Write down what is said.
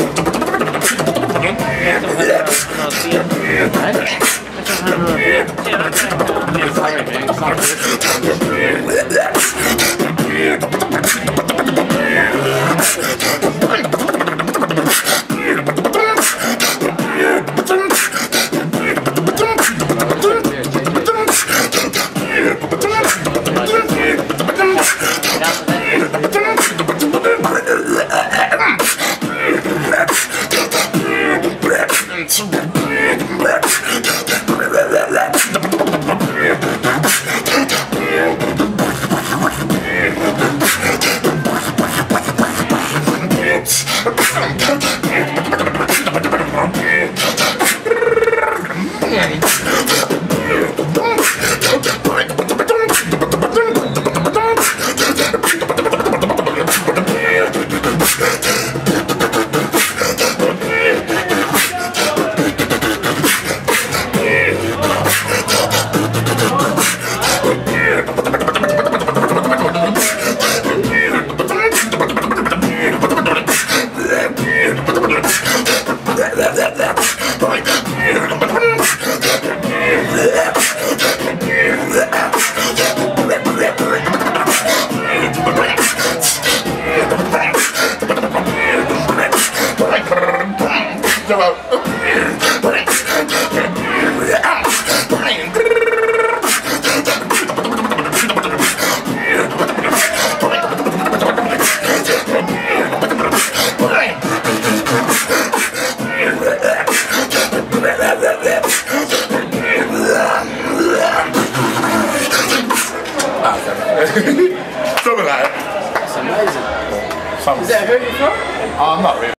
About